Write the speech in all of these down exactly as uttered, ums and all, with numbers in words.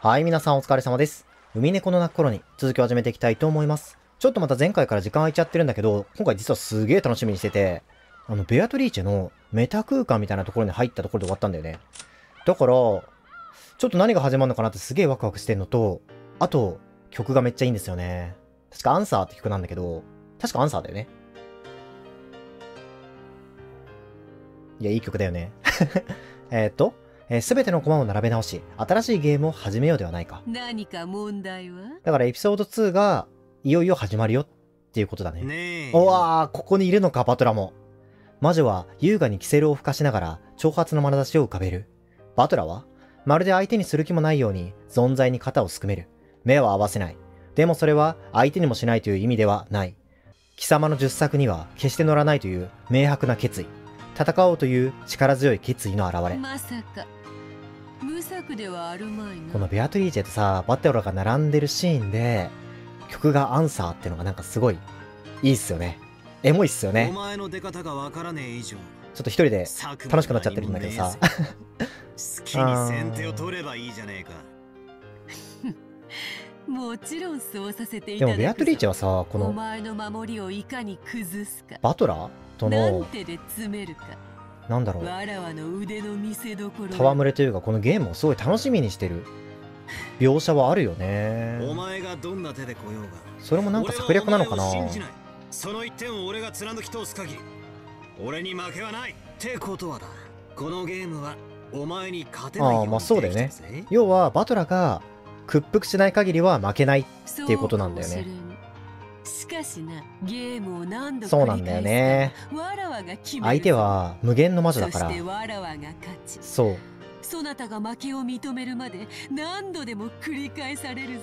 はい、皆さんお疲れ様です。海猫の鳴く頃に続きを始めていきたいと思います。ちょっとまた前回から時間空いちゃってるんだけど、今回実はすげえ楽しみにしてて、あの、ベアトリーチェのメタ空間みたいなところに入ったところで終わったんだよね。だから、ちょっと何が始まるのかなってすげえワクワクしてんのと、あと、曲がめっちゃいいんですよね。確かアンサーって曲なんだけど、確かアンサーだよね。いや、いい曲だよね。えっと、すべてのコマを並べ直し、新しいゲームを始めようではないか。何か問題は？だからエピソードツーが、いよいよ始まるよっていうことだね。ねえ。おわー、ここにいるのか、バトラも。魔女は優雅にキセルを吹かしながら、挑発の眼差しを浮かべる。バトラは、まるで相手にする気もないように、存在に肩をすくめる。目は合わせない。でもそれは、相手にもしないという意味ではない。貴様の術策には、決して乗らないという明白な決意。戦おうという力強い決意の表れ。まさか無策ではあるまいな。このベアトリーチェとさ、バトラが並んでるシーンで曲がアンサーってのがなんかすごいいいっすよね。エモいっすよね。お前の出方がわからねえ以上、ちょっと一人で楽しくなっちゃってるんだけどさ。好きに先手を取ればいいじゃねえか。もちろんそうさせていただく。でもベアトリーチェはさ、このお前の守りをいかに崩すか、バトラとのなんだろう、戯れというか、このゲームをすごい楽しみにしてる描写はあるよね。それもなんか策略なのかな。ああ、まあそうだよね。要はバトラが屈服しない限りは負けないっていうことなんだよね。しかしな、ゲームを何度かそうなんだよね。相手は無限の魔女だから。そう。そなたが負けを認めるまで何度でも繰り返されるぞ。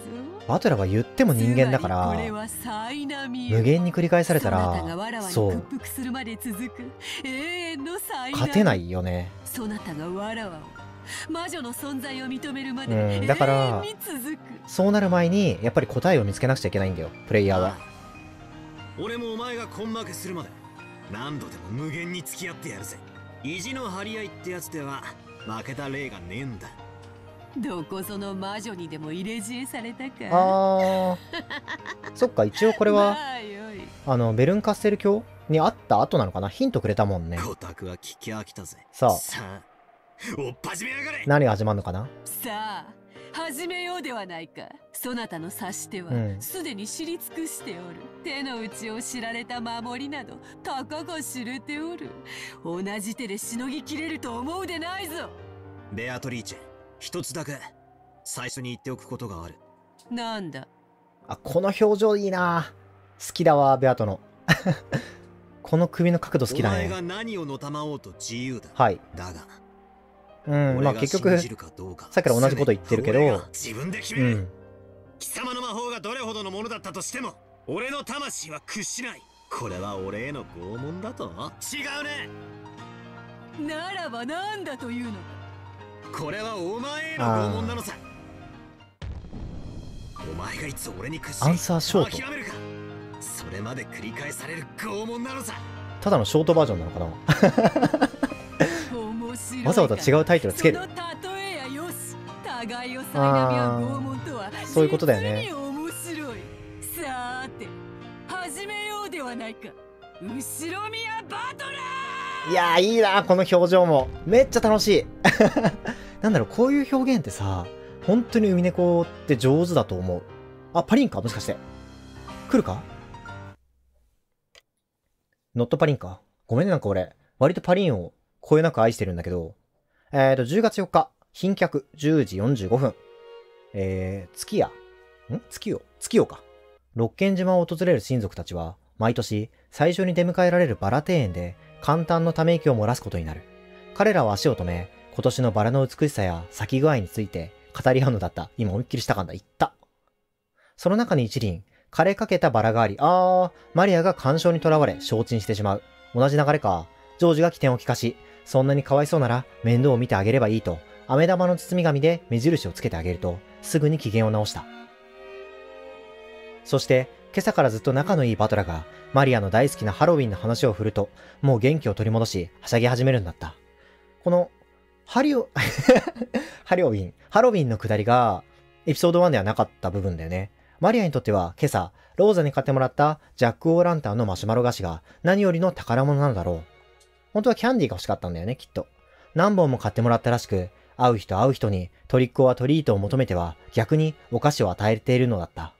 バトラは言っても人間だから。無限に繰り返されたら、そう。勝てないよね。魔女の存在を認めるまで、うん、だからそうなる前にやっぱり答えを見つけなくちゃいけないんだよ、プレイヤーは。俺もお前が根負けするまで何度でも無限に付き合ってやるぜ。意地の張り合いってやつでは負けた例がねえんだ。どこその魔女にでも入れ知恵されたか。あそっか、一応これはあのベルンカッセル教にあった後なのかな。ヒントくれたもんね。オタクは聞き飽きたぜ。さあ何が始まるのかな。さあ始めようではないか。そなたの指し手はすでに知り尽くしておる。手の内を知られた守りなどたかが知れておる。同じ手でしのぎきれると思うでないぞ。ベアトリーチェ、一つだけ最初に言っておくことがある。なんだ。あ、この表情いいな。好きだわ、ベアトの。この首の角度好きだね。お前が何をのたまおうと自由だ。はい。だがうん、まあ結局さっきから同じこと言ってるけど、うん、貴様の魔法がどれほどのものだったとしても俺の魂は屈しない。これは俺への拷問だと違うね。ならばなんだというの。これはお前への拷問なのさ。お前がいつ俺に屈しアンサーショート諦めるか、それまで繰り返される拷問なのさ。ただのショートバージョンなのかな。わざわざ違うタイトルつける。あー、そういうことだよね。いやー、いいなこの表情も。めっちゃ楽しい。なんだろう、こういう表現ってさ、本当に海猫って上手だと思う。あ、パリンか、もしかして来るか。ノットパリンか。ごめんね、なんか俺割とパリンをこよなく愛してるんだけど、えーと、じゅうがつよっか、賓客、じゅうじよんじゅうごふん、えー、月夜、ん月夜月夜か。六軒島を訪れる親族たちは、毎年、最初に出迎えられるバラ庭園で、簡単のため息を漏らすことになる。彼らは足を止め、今年のバラの美しさや咲き具合について、語り合うのだった。今思いっきりしたかんだ。言った。その中に一輪、枯れかけたバラがあり、あー、マリアが感傷にとらわれ、消沈してしまう。同じ流れか。ジョージが起点を利かし、そんなにかわいそうなら面倒を見てあげればいいと、飴玉の包み紙で目印をつけてあげると、すぐに機嫌を直した。そして、今朝からずっと仲のいいバトラが、マリアの大好きなハロウィンの話を振ると、もう元気を取り戻し、はしゃぎ始めるんだった。この、ハリオ、ハロウィン、ハロウィンのくだりが、エピソードワンではなかった部分だよね。マリアにとっては今朝、ローザに買ってもらったジャック・オー・ランタンのマシュマロ菓子が何よりの宝物なのだろう。本当はキャンディーが欲しかったんだよね、きっと。何本も買ってもらったらしく、会う人会う人にトリックオアトリートを求めては逆にお菓子を与えているのだった。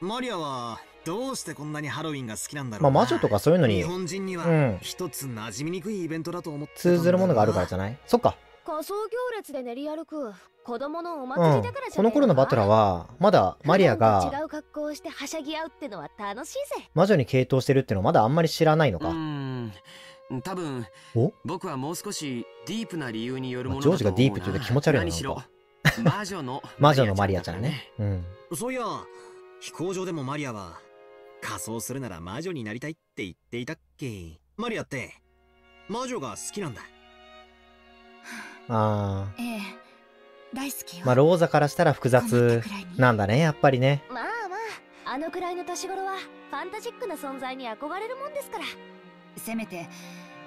マリアはどうしてこんなにハロウィンが好きなんだろう。まあ魔女とかそういうのに、日本人には一つ馴染みにくいイベントだと思ってたんだろうな。通ずるものがあるからじゃない？そっか。仮装行列で練り歩く子供のお祭りだからじゃないか。うん、この頃のバトラはまだマリアが違う格好をしてはしゃぎ合うってのは楽しいぜ。魔女に傾倒してるってのはまだあんまり知らないのか。うん。多分僕はもう少しディープな理由によるものだと思うな。ジョージがディープって言うと気持ち悪いな。何しろ魔女の魔女のマリアちゃんね。うん。そういや飛行場でもマリアは仮装するなら魔女になりたいって言っていたっけ。マリアって魔女が好きなんだ。ああ、ええ、大好きよ。まあローザからしたら複雑なんだね、やっぱりね。まあまああのくらいの年頃はファンタジックな存在に憧れるもんですから。せめて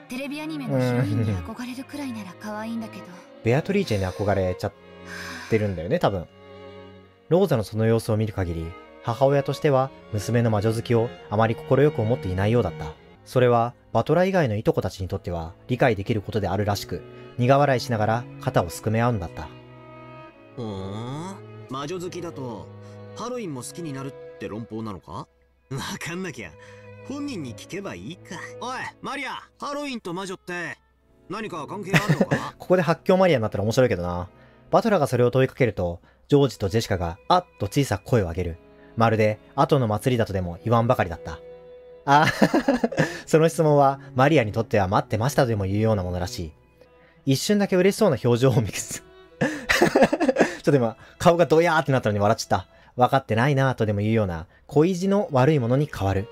テレビアニメのヒロインに憧れるくらいなら可愛いんだけど。ベアトリーチェに憧れちゃってるんだよね、多分。ローザのその様子を見る限り、母親としては娘の魔女好きをあまり快く思っていないようだった。それはバトラ以外のいとこたちにとっては理解できることであるらしく、苦笑いしながら肩をすくめ合うんだった。ふん、魔女好きだとハロウィンも好きになるって論法なのか？わかんなきゃ本人に聞けばいいか。おいマリア、ハロウィンと魔女って何か関係あるのか？ここで発狂マリアになったら面白いけどな。バトラがそれを問いかけると、ジョージとジェシカがあっと小さく声を上げる。まるで後の祭りだとでも言わんばかりだった。あその質問はマリアにとっては待ってましたとでも言うようなものらしい。一瞬だけ嬉しそうな表情を見せちょっと今顔がドヤーってなったのに笑っちゃった。分かってないなぁとでも言うような小意地の悪いものに変わる。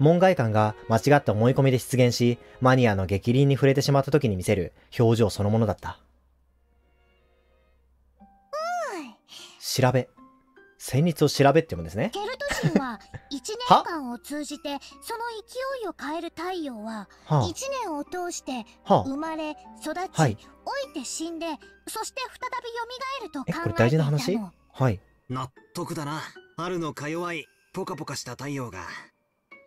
門外漢が間違った思い込みで出現し、マニアの逆鱗に触れてしまった時に見せる表情そのものだった。調べ。旋律を調べってもんですね。ケルト人はいちねんかんを通じてその勢いを変える太陽は、いちねんを通して生まれ育ち、老いて死んで、そして再び蘇ると考えていたの。え、これ大事な話？はい。納得だな。春のか弱いポカポカした太陽が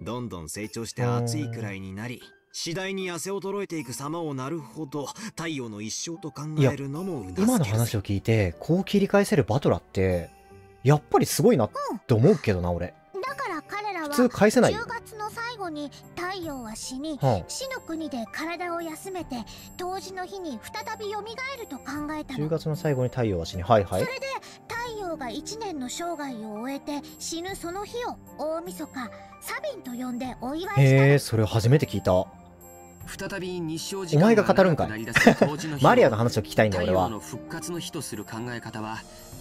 どんどん成長して暑いくらいになり、次第に痩せ衰えていく様をなるほど太陽の一生と考えるのもうなずける。今の話を聞いてこう切り返せるバトラってやっぱりすごいなって思うけどな、俺。だから彼らは普通返せないよ。じゅうがつの最後に太陽は死に、はあ、死の国で体を休めて冬至の日に再び蘇ると考えたの。じゅうがつの最後に太陽は死に、はいはい。それで太陽がいちねんの生涯を終えて死ぬその日を大晦日サビンと呼んでお祝いした。へえ、それを初めて聞いた。再び日照時間がお前が語るんかいマリアの話を聞きたいんだ俺は。太陽の復活の日とする考え方は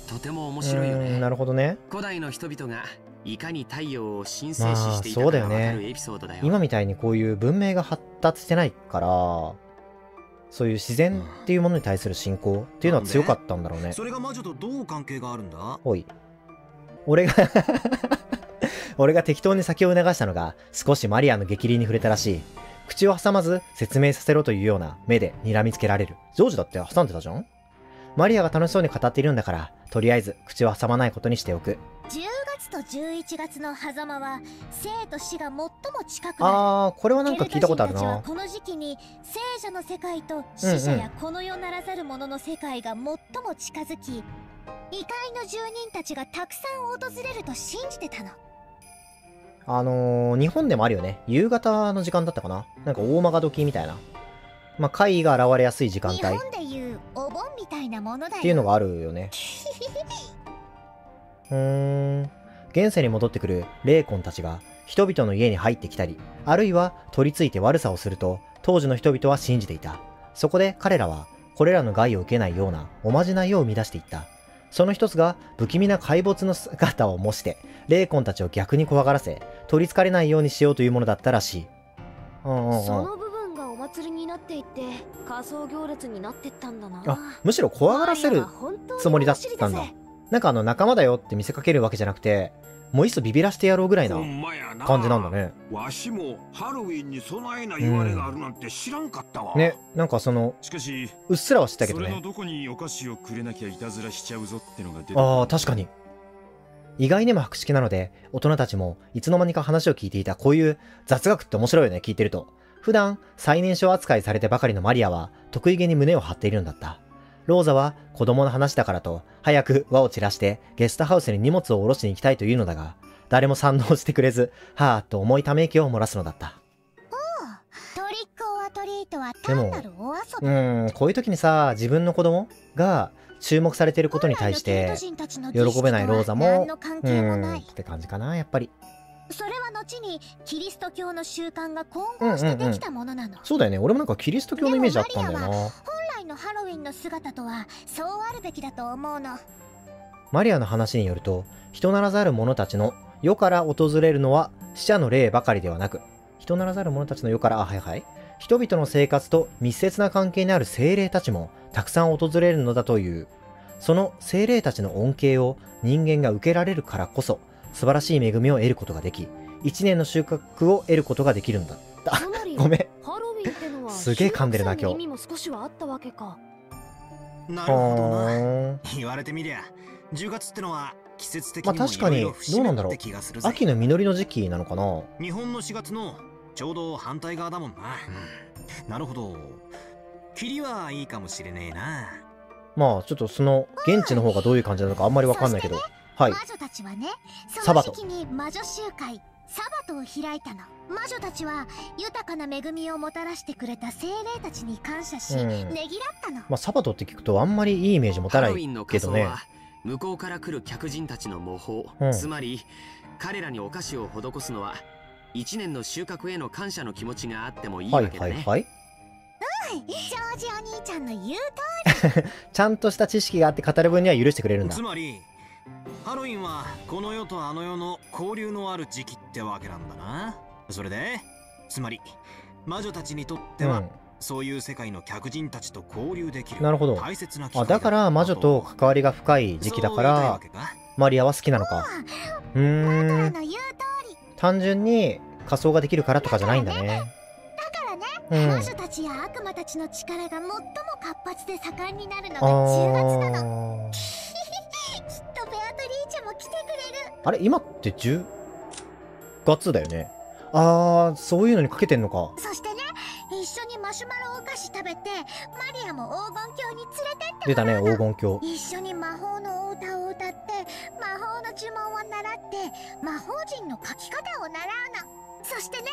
とても面白いよね。なるほどね。古代の人々がいかに太陽を神聖視していたかがわかるエピソードだよ。今みたいにこういう文明が発達してないから、そういう自然っていうものに対する信仰っていうのは強かったんだろうね。それが魔女とどう関係があるんだ。おい、俺が俺が適当に先を流したのが少しマリアの逆鱗に触れたらしい。口を挟まず説明させろというような目で睨みつけられる。ジョージだって挟んでたじゃん。マリアが楽しそうに語っているんだから、とりあえず口を挟まないことにしておく。じゅうがつとじゅういちがつの狭間は生と死が最も近くなる。ああ、これはなんか聞いたことあるな。この時期に生者の世界と死者やこの世ならざるものの世界が最も近づき、うんうん、異界の住人たちがたくさん訪れると信じてたの。あのー、日本でもあるよね。夕方の時間だったかな、なんか大間が時みたいな。まあ、怪異が現れやすい時間帯。日本でいうお盆みたいなものだよ。っていうのがあるよね。うーん。現世に戻ってくる霊魂たちが人々の家に入ってきたり、あるいは取り付いて悪さをすると、当時の人々は信じていた。そこで彼らは、これらの害を受けないようなおまじないを生み出していった。その一つが不気味な怪物の姿を模して、霊魂たちを逆に怖がらせ、取り憑かれないようにしようというものだったらしい。うんうんうん。その部分がお祭りになっていって、仮装行列になってったんだな。あ、むしろ怖がらせるつもりだったんだ。なんかあの仲間だよって見せかけるわけじゃなくて、もういっそビビらしてやろうぐらいな感じなんだね。わしもハロウィンに備えない言われがあるなんて知らんかったわ。ね、なんかそのうっすらは知ったけどね。ああ、確かに。意外にも博識なので、大人たちもいつの間にか話を聞いていた。こういう雑学って面白いよね、聞いてると。普段、最年少扱いされてばかりのマリアは、得意げに胸を張っているんだった。ローザは、子供の話だからと、早く輪を散らして、ゲストハウスに荷物を下ろしに行きたいというのだが、誰も賛同してくれず、はぁ、と重いため息を漏らすのだった。でも、うーん、こういう時にさ、自分の子供が、注目されていることに対して喜べないローザもうーんって感じかな、やっぱり。それは後にキリスト教の習慣が混合してできたものなの。そうだよね、俺もなんかキリスト教のイメージあったんだよな。本来のハロウィンの姿とはそうあるべきだと思うの。マリアの話によると、人ならざる者たちの世から訪れるのは死者の霊ばかりではなく、人ならざる者たちの世から、あ、はいはい、人々の生活と密接な関係にある精霊たちもたくさん訪れるのだという。その精霊たちの恩恵を人間が受けられるからこそ、素晴らしい恵みを得ることができ、一年の収穫を得ることができるんだ。あ、ごめん。すげえ噛んでるな、今日。なるほどな。言われてみりゃ、じゅうがつってのは季節的にも色々不思議な気がするぜ。まあ確かに、どうなんだろう。秋の実りの時期なのかな。日本のしがつのちょうど反対側だもんな。うん、なるほど。霧はいいかもしれねえな。まあちょっとその現地の方がどういう感じなのかあんまりわかんないけど、ね、はい。魔女たちはね、その時期に魔女集会サバトを開いたの。魔女たちは豊かな恵みをもたらしてくれた精霊たちに感謝し、うん、ねぎらったの。まあサバトって聞くとあんまりいいイメージ持たないけどね。向こうから来る客人たちの模倣、うん、つまり彼らにお菓子を施すのは。一年の収穫への感謝の気持ちがあってもいいわけだね。はいはいはい。うん、ジョージお兄ちゃんの言う通り。ちゃんとした知識があって語る分には許してくれるんだ。つまり、ハロウィンはこの世とあの世の交流のある時期ってわけなんだな。それで、つまり魔女たちにとっては、うん、そういう世界の客人たちと交流できる。なるほど。大切な機会だ。あ、だから魔女と関わりが深い時期だから、マリアは好きなのか。うーん。単純に仮装ができるからとかじゃないんだね。だからね、魔女たちや悪魔たちの力が最も活発で盛んになるのがじゅうがつなの。きっとベアトリーチェも来てくれる。あれ、今ってじゅうがつだよね。ああ、そういうのにかけてんのか。そしてね、一緒にマシュマロお菓子食べて、マリアも黄金郷に連れてって。出たね、黄金郷。一緒に魔法のお歌を歌って、魔法の呪文を習って、魔法陣の書き方を習うの。そしてね、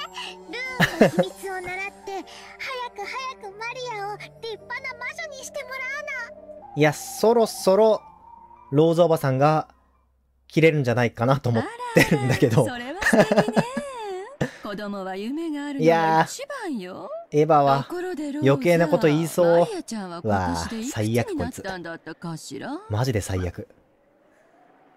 ルーンの秘密を習って、早く早くマリアを立派な魔女にしてもらうの。いや、そろそろローザおばさんが切れるんじゃないかなと思ってるんだけど。それは素敵ね。子供は夢があるのが一番よ。いやー、エヴァは余計なこと言いそう。わあ、最悪こいつ。マジで最悪。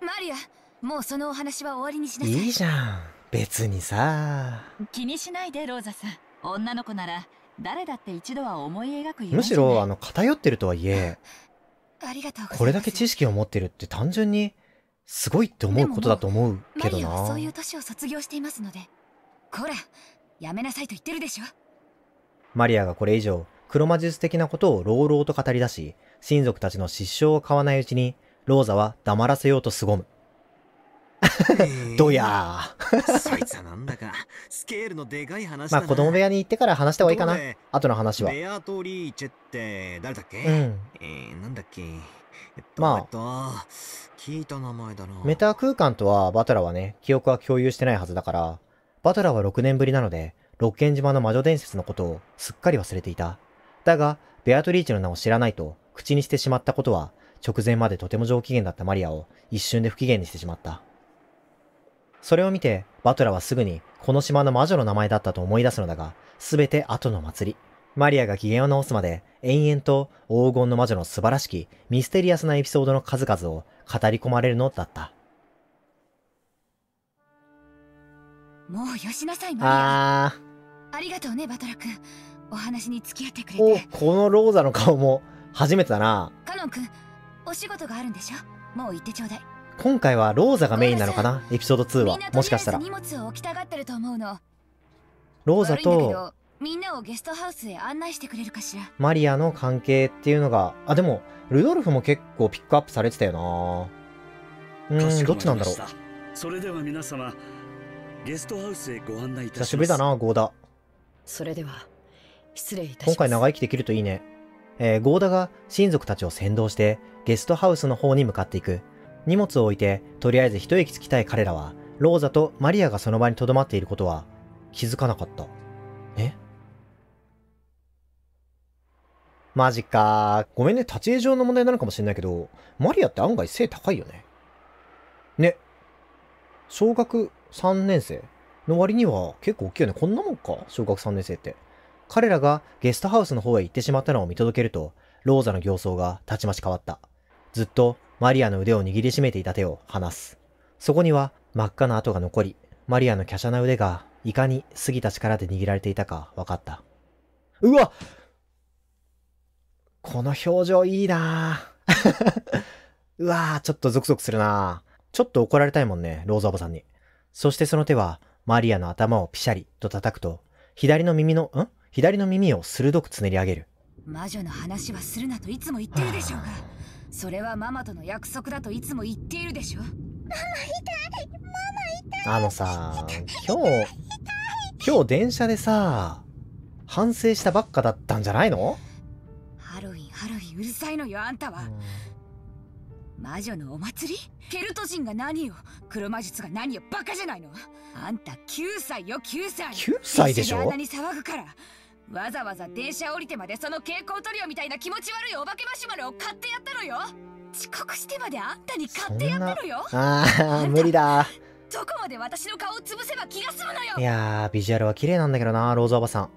マリア、もうそのお話は終わりにしなさい。いいじゃん、別にさ。気にしないでローザさん。女の子なら誰だって一度は思い描く。むしろあの偏ってるとはいえ、ありがとうございます。これだけ知識を持ってるって単純にすごいって思うことだと思うけどな。でももうマリアはそういう年を卒業していますので。こら、やめなさいと言ってるでしょ。マリアがこれ以上黒魔術的なことを朗々と語り出し、親族たちの失笑を買わないうちにローザは黙らせようと凄む。どやー。そいつはなんだかスケールのでかい話だな。まあ子供部屋に行ってから話した方がいいかな。後の話はベアトリーチェって誰だっけ。うん、えー、なんだっけ、えっと、まあ聞いた名前だな。メタ空間とはバトラはね、記憶は共有してないはずだから、バトラーはろくねんぶりなので、ロッケン島の魔女伝説のことをすっかり忘れていた。だが、ベアトリーチェの名を知らないと口にしてしまったことは、直前までとても上機嫌だったマリアを一瞬で不機嫌にしてしまった。それを見て、バトラーはすぐにこの島の魔女の名前だったと思い出すのだが、すべて後の祭り。マリアが機嫌を直すまで、延々と黄金の魔女の素晴らしきミステリアスなエピソードの数々を語り込まれるのだった。もうよしなさい、マリア。あー、ありがとうね、バトラ君。お話に付き合ってくれて。お、このローザの顔も初めてだな。カノン君、お仕事があるんでしょ。もう行ってちょうだい。今回はローザがメインなのかな、エピソードツーは。もしかしたらローザとマリアの関係っていうのが、あ、でもルドルフも結構ピックアップされてたよな。うん、どっちなんだろう。それでは皆様、ゲストハウスへご案内いたします。久しぶりだな、ゴーダ。それでは失礼いたします。今回長生きできるといいね。えー、ゴーダが親族たちを先導してゲストハウスの方に向かっていく。荷物を置いてとりあえず一息つきたい彼らは、ローザとマリアがその場に留まっていることは気づかなかった。え、マジか。ごめんね、立ち絵上の問題なのかもしれないけど、マリアって案外背高いよね。ね、小学さんねん生の割には結構大きいよね。こんなもんか、小学さんねん生って。彼らがゲストハウスの方へ行ってしまったのを見届けると、ローザの形相がたちまち変わった。ずっとマリアの腕を握りしめていた手を離す。そこには真っ赤な跡が残り、マリアの華奢な腕がいかに過ぎた力で握られていたか分かった。うわ、この表情いいなぁ。うわぁ、ちょっとゾクゾクするなぁ。ちょっと怒られたいもんね、ローザおばさんに。そしてその手はマリアの頭をピシャリと叩くと、左の耳の、ん?左の耳を鋭くつねり上げる。魔女の話はするなといつも言ってるでしょうが、それはママとの約束だといつも言っているでしょ。ママ痛い、ママ痛い。あのさ、今日今日電車でさ、反省したばっかだったんじゃないの。ハロウィンハロウィンうるさいのよ、あんたは。魔女のお祭り、ケルト人が何よ、黒魔術が何よ、バカじゃないの。あんたきゅうさいよ、きゅうさい。きゅうさいでしょ。あんなに騒ぐからわざわざ電車降りてまでその蛍光トリオみたいな気持ち悪いお化けマシュマロを買ってやったのよ。遅刻してまであんたに買ってやったのよ。ああ、無理だ。どこまで私の顔を潰せば気が済むのよ。いやー、ビジュアルは綺麗なんだけどな、ローザおばさん。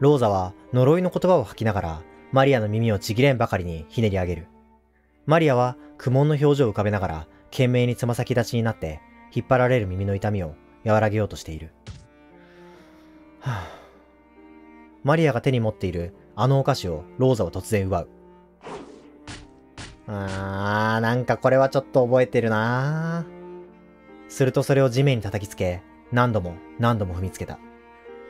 ローザは呪いの言葉を吐きながらマリアの耳をちぎれんばかりにひねり上げる。マリアは苦悶の表情を浮かべながら懸命につま先立ちになって引っ張られる耳の痛みを和らげようとしている。はあ、マリアが手に持っているあのお菓子をローザは突然奪う。あー、なんかこれはちょっと覚えてるな。するとそれを地面に叩きつけ、何度も何度も踏みつけた。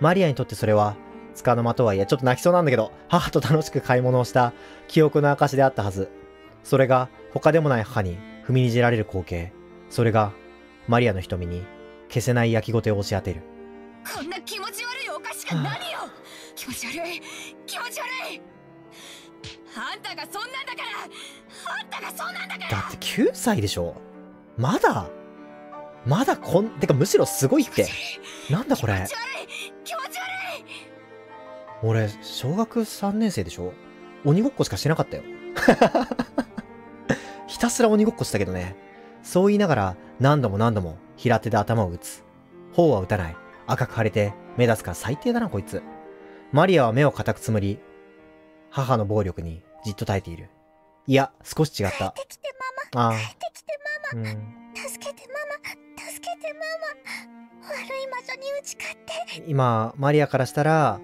マリアにとってそれはつかの間とはいえ、ちょっと泣きそうなんだけど、母と楽しく買い物をした記憶の証であったはず。それが他でもない母に踏みにじられる光景。それがマリアの瞳に消せない焼きごてを押し当てる。こんな気持ち悪いお菓子が何よ。気持ち悪い、気持ち悪い。あんたがそんなんだから、あんたがそんなんだから。だってきゅうさいでしょ、まだまだこんてかむしろすごいって。なんだこれ、気持ち悪い、気持ち悪い。俺小学さんねん生でしょ、鬼ごっこしかしてなかったよ。ひたすら鬼ごっこしたけどね。そう言いながら何度も何度も平手で頭を打つ。頬は打たない、赤く腫れて目立つから最低だなこいつ。マリアは目を固くつむり、母の暴力にじっと耐えている。いや、少し違った。帰ってきてママ、帰ってきてママ、うん、助けてママ、助けてママ、悪い魔女に打ち勝って。今、マリアからしたら、は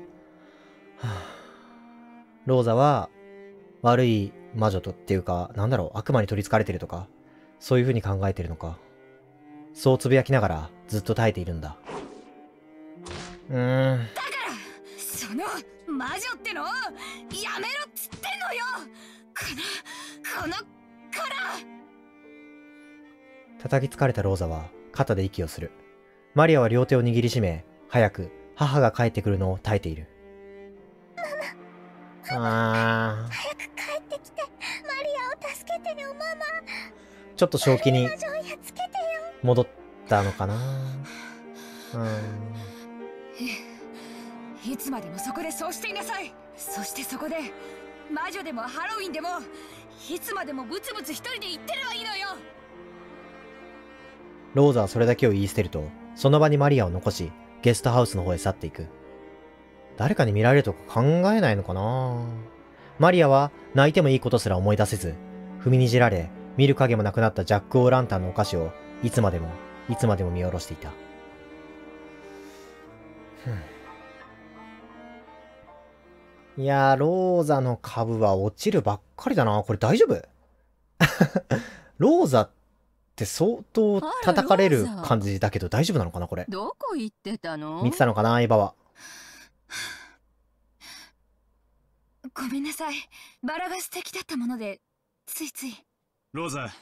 あ、ローザは悪い魔女とっていうか、なんだろう、悪魔に取り憑かれてるとか、そういう風に考えてるのか。そうつぶやきながらずっと耐えているんだ。うーん。その魔女ってのをやめろっつってんのよ。このこのこら。叩きつかれたローザは肩で息をする。マリアは両手を握りしめ、早く母が帰ってくるのを耐えている。ママ、あー、早く帰ってきて、マリアを助けてよママ。ちょっと正気に戻ったのかな。うん。いつまでもそこでそうしていなさい。そしてそこで魔女でもハロウィンでもいつまでもブツブツ一人で言ってればいいのよ。ローザはそれだけを言い捨てると、その場にマリアを残しゲストハウスの方へ去っていく。誰かに見られるとか考えないのかな。マリアは泣いてもいいことすら思い出せず、踏みにじられ見る影もなくなったジャック・オー・ランタンのお菓子をいつまでもいつまでも見下ろしていた。ふん。いやー、ローザの株は落ちるばっかりだな。これ大丈夫？ローザっって相当叩かれる感じだけど大丈夫なのかなこれ。どこ行ってたの？見てたのかなエヴァは。ごめんなさい。バラが素敵だったものでついつい。ローザ、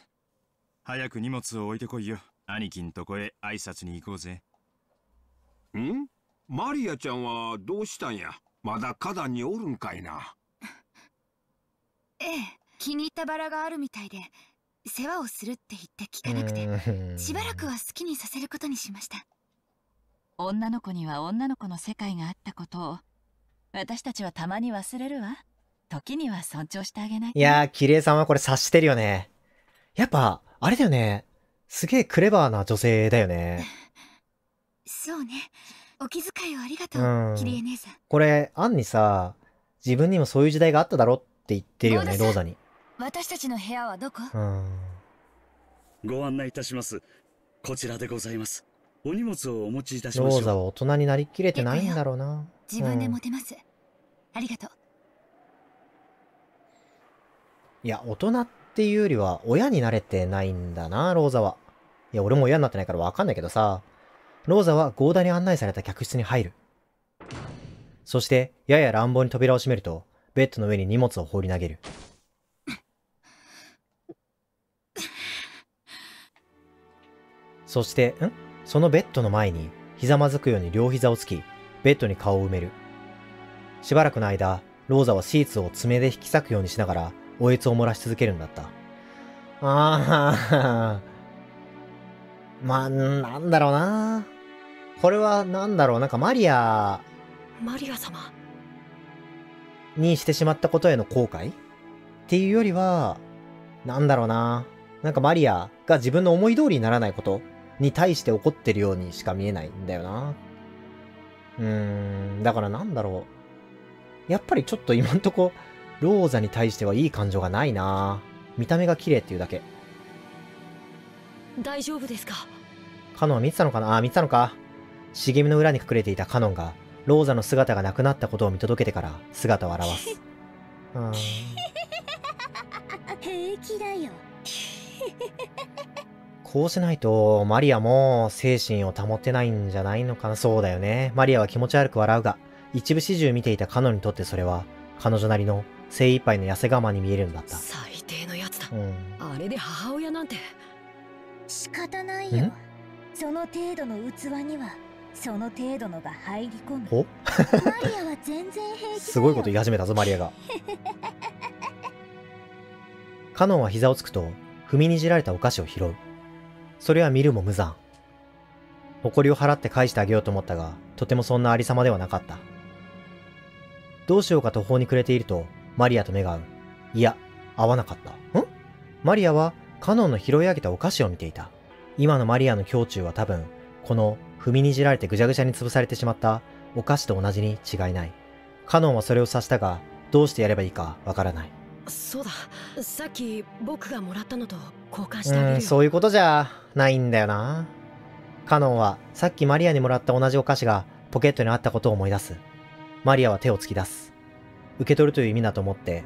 早く荷物を置いてこいよ。兄貴んとこへ挨拶に行こうぜ。ん？マリアちゃんはどうしたんや？まだ花壇におるんかいな。ええ、気に入ったバラがあるみたいで世話をするって言って聞かなくて、しばらくは好きにさせることにしました。女の子には女の子の世界があったことを私たちはたまに忘れるわ。時には尊重してあげないと。いやー、キレイさんはこれ察してるよね。やっぱあれだよね、すげえクレバーな女性だよね。そうね、お気遣いをありがとう、キレイ姉さん。これアンにさ、自分にもそういう時代があっただろって言ってるよね、ローザに。私たちの部屋はどこ？ご案内いたします。こちらでございます。お荷物をお持ちいたしましょう。ローザは大人になりきれてないんだろうな。自分で持てます、うん、ありがとう。いや、大人っていうよりは親になれてないんだな、ローザは。いや、俺も親になってないからわかんないけどさ。ローザはゴーダに案内された客室に入る。そしてやや乱暴に扉を閉めるとベッドの上に荷物を放り投げる。そして、ん？そのベッドの前に、ひざまずくように両膝をつき、ベッドに顔を埋める。しばらくの間、ローザはシーツを爪で引き裂くようにしながら、おえつを漏らし続けるんだった。あー、まあ、なんだろうな。これはなんだろう、なんかマリア、マリア様にしてしまったことへの後悔っていうよりは、なんだろうな。なんかマリアが自分の思い通りにならないことに対して怒ってるようにしか見えないんだよな。うーん、だからなんだろう。やっぱりちょっと今んとこ、ローザに対してはいい感情がないな。見た目が綺麗っていうだけ。大丈夫ですか？カノンは見てたのかな？あ、見てたのか。茂みの裏に隠れていたカノンが、ローザの姿がなくなったことを見届けてから姿を現す。うん。平気だよ。こうしないとマリアも精神を保てないんじゃないのかな。そうだよね。マリアは気持ち悪く笑うが、一部始終見ていたカノンにとってそれは彼女なりの精一杯の痩せ我慢に見えるんだった。最低のやつだ、うん、あれで母親なんて。仕方ないよ、その程度の器にはその程度のが入り込む。おマリアは全然平気だよ。すごいこと言い始めたぞマリアが。カノンは膝をつくと踏みにじられたお菓子を拾う。それは見るも無残。誇りを払って返してあげようと思ったが、とてもそんなありさまではなかった。どうしようか途方に暮れていると、マリアと目が合う。いや、合わなかった。ん？マリアはカノンの拾い上げたお菓子を見ていた。今のマリアの胸中は多分、この踏みにじられてぐちゃぐちゃに潰されてしまったお菓子と同じに違いない。カノンはそれを察したが、どうしてやればいいかわからない。そうだ、さっき僕がもらったのと交換してあげるよ。うん、そういうことじゃないんだよな。カノンはさっきマリアにもらった同じお菓子がポケットにあったことを思い出す。マリアは手を突き出す。受け取るという意味だと思って、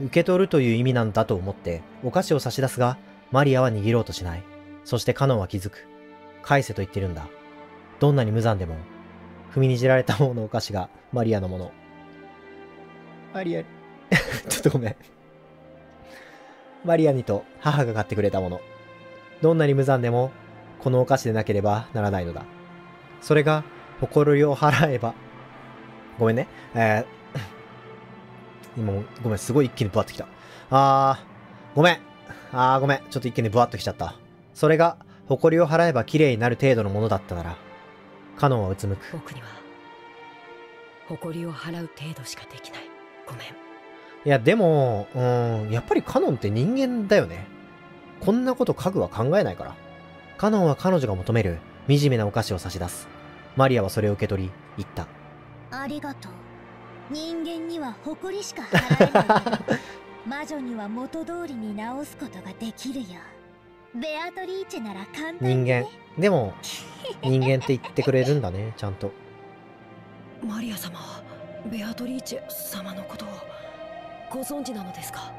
ん？受け取るという意味なんだと思ってお菓子を差し出すが、マリアは握ろうとしない。そしてカノンは気づく。返せと言ってるんだ。どんなに無残でも、踏みにじられた方のお菓子がマリアのもの。マリア、ちょっとごめん。マリアにと母が買ってくれたもの。どんなに無残でも、このお菓子でなければならないのだ。それが、誇りを払えば。ごめんね。えー、今、ごめん、すごい一気にブワッときた。あー、ごめん。あー、ごめん。ちょっと一気にブワッときちゃった。それが、誇りを払えば綺麗になる程度のものだったなら、カノンはうつむく。僕には、誇りを払う程度しかできない。ごめん。いや、でも、うーん、やっぱりカノンって人間だよね。こんなこと家具は考えないから。カノンは彼女が求める惨めなお菓子を差し出す。マリアはそれを受け取り、言った。ありがとう。人間には誇りしか払えない。魔女には元通りに直すことができるよ。ベアトリーチェなら簡単に、ね。人間。でも、人間って言ってくれるんだね、ちゃんと。マリア様、ベアトリーチェ様のことを。ご存知なのですか？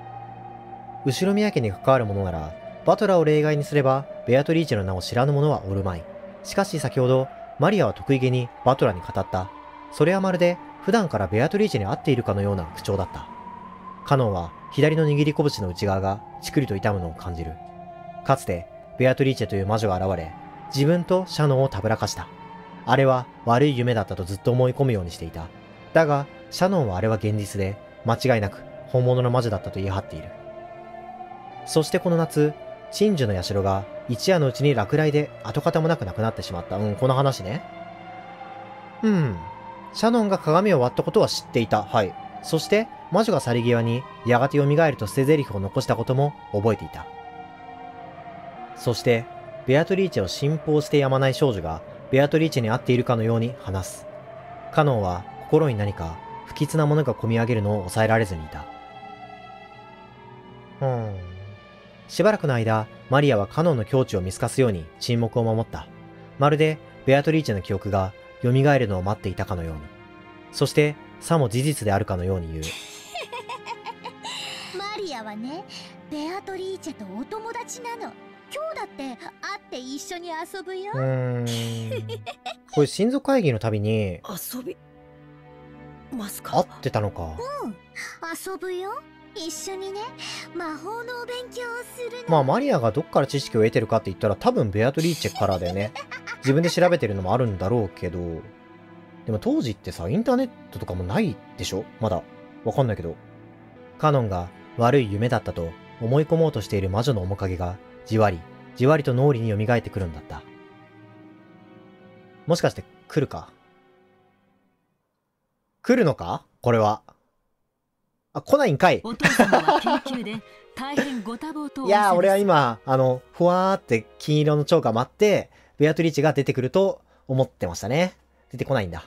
後宮家に関わるものならバトラーを例外にすれば、ベアトリーチェの名を知らぬ者はおるまい。しかし先ほど、マリアは得意げにバトラーに語った。それはまるで、普段からベアトリーチェに会っているかのような口調だった。カノンは、左の握り拳の内側が、チクリと痛むのを感じる。かつて、ベアトリーチェという魔女が現れ、自分とシャノンをたぶらかした。あれは、悪い夢だったとずっと思い込むようにしていた。だが、シャノンはあれは現実で、間違いなく、本物の魔女だったと言い張っている。そしてこの夏、真珠の社が一夜のうちに落雷で跡形もなくなくなってしまった。うん、この話ね。うん。シャノンが鏡を割ったことは知っていた。はい。そして、魔女が去り際にやがて蘇ると捨て台詞を残したことも覚えていた。そして、ベアトリーチェを信奉してやまない少女が、ベアトリーチェに会っているかのように話す。カノンは心に何か不吉なものが込み上げるのを抑えられずにいた。うん。しばらくの間、マリアはカノンの境地を見透かすように沈黙を守った。まるで、ベアトリーチェの記憶が蘇るのを待っていたかのように。そして、さも事実であるかのように言う。マリアはね、ベアトリーチェとお友達なの。今日だって会って一緒に遊ぶよ。うーん。これ、親族会議のたびに、遊びますか？会ってたのか。うん、遊ぶよ。一緒にね、魔法のお勉強をするの。まあ、マリアがどっから知識を得てるかって言ったら、多分ベアトリーチェからだよね。自分で調べてるのもあるんだろうけど。でも当時ってさ、インターネットとかもないでしょ？まだ。わかんないけど。カノンが悪い夢だったと思い込もうとしている魔女の面影が、じわり、じわりと脳裏に蘇ってくるんだった。もしかして、来るか？来るのか？これは。あ、来ないんかい。いやー、俺は今、あの、ふわーって金色の蝶が舞って、ベアトリーチェが出てくると思ってましたね。出てこないんだ。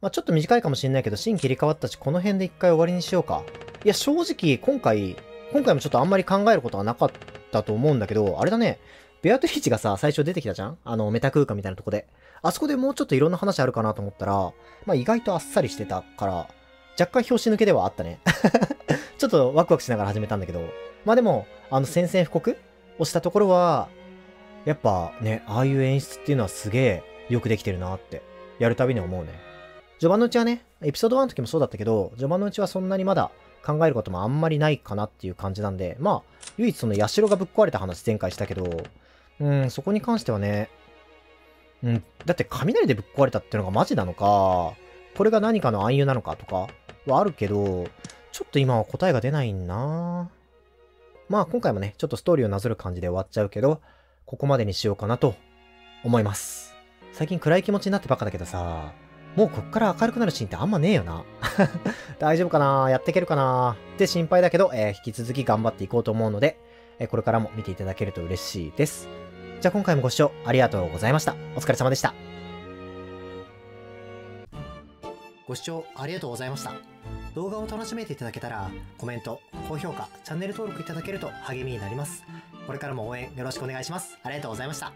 まあちょっと短いかもしれないけど、シーン切り替わったし、この辺で一回終わりにしようか。いや、正直、今回、今回もちょっとあんまり考えることはなかったと思うんだけど、あれだね、ベアトリーチェがさ、最初出てきたじゃん？あの、メタ空間みたいなとこで。あそこでもうちょっといろんな話あるかなと思ったら、まあ意外とあっさりしてたから、若干拍子抜けではあったね。ちょっとワクワクしながら始めたんだけど。まあでも、あの宣戦布告をしたところは、やっぱね、ああいう演出っていうのはすげえよくできてるなって、やるたびに思うね。序盤のうちはね、エピソードワンの時もそうだったけど、序盤のうちはそんなにまだ考えることもあんまりないかなっていう感じなんで、まあ、唯一その社がぶっ壊れた話前回したけど、うん、そこに関してはね、うん、だって雷でぶっ壊れたっていうのがマジなのか、これが何かの暗喩なのかとか、はあるけど、ちょっと今は答えが出ないんな。まあ今回もね、ちょっとストーリーをなぞる感じで終わっちゃうけど、ここまでにしようかなと思います。最近暗い気持ちになってばっかだけどさ、もうこっから明るくなるシーンってあんまねえよな。大丈夫かな？やっていけるかな？って心配だけど、えー、引き続き頑張っていこうと思うので、えー、これからも見ていただけると嬉しいです。じゃあ今回もご視聴ありがとうございました。お疲れ様でした。ご視聴ありがとうございました。動画を楽しめていただけたら、コメント、高評価、チャンネル登録いただけると励みになります。これからも応援よろしくお願いします。ありがとうございました。